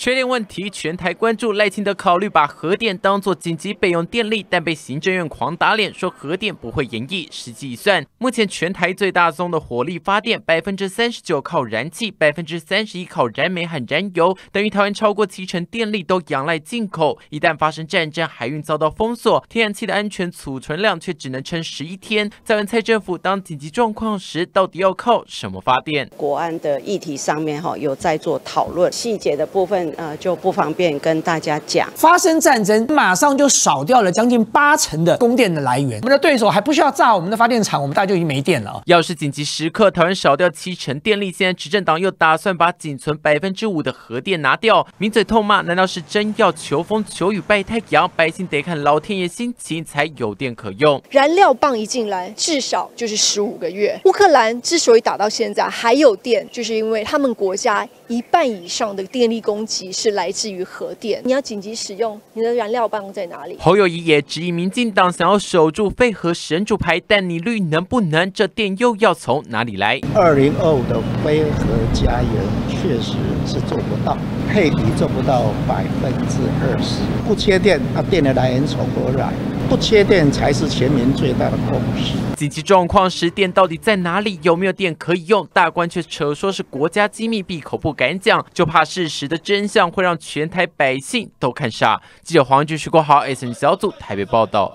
缺电问题，全台关注。赖清德考虑把核电当作紧急备用电力，但被行政院狂打脸，说核电不会延役。实际一算，目前全台最大宗的火力发电，39%靠燃气，31%靠燃煤和燃油，等于台湾超过70%电力都仰赖进口。一旦发生战争，海运遭到封锁，天然气的安全储存量却只能撑11天。再问蔡政府，当紧急状况时，到底要靠什么发电？国安的议题上面有在做讨论，细节的部分。 就不方便跟大家讲。发生战争，马上就少掉了将近80%的供电的来源。我们的对手还不需要炸我们的发电厂，我们大家就已经没电了。要是紧急时刻，台湾少掉70%电力，现在执政党又打算把仅存5%的核电拿掉，抿嘴痛骂，难道是真要求风求雨拜太阳？百姓得看老天爷心情才有电可用。燃料棒一进来，至少就是15个月。乌克兰之所以打到现在还有电，就是因为他们国家1半以上的电力供给。 是来自于核电，你要紧急使用，你的燃料棒在哪里？侯友宜也质疑民进党想要守住废核神主牌，但你绿能不能？这电又要从哪里来？2025的非核家园确实是做不到，配比做不到20%，不缺电，电的来源从何来？ 不缺电才是全民最大的共识。紧急状况时，电到底在哪里？有没有电可以用？大官却扯说是国家机密，闭口不敢讲，就怕事实的真相会让全台百姓都看傻。记者黄俊旭、郭豪，SN小组台北报道。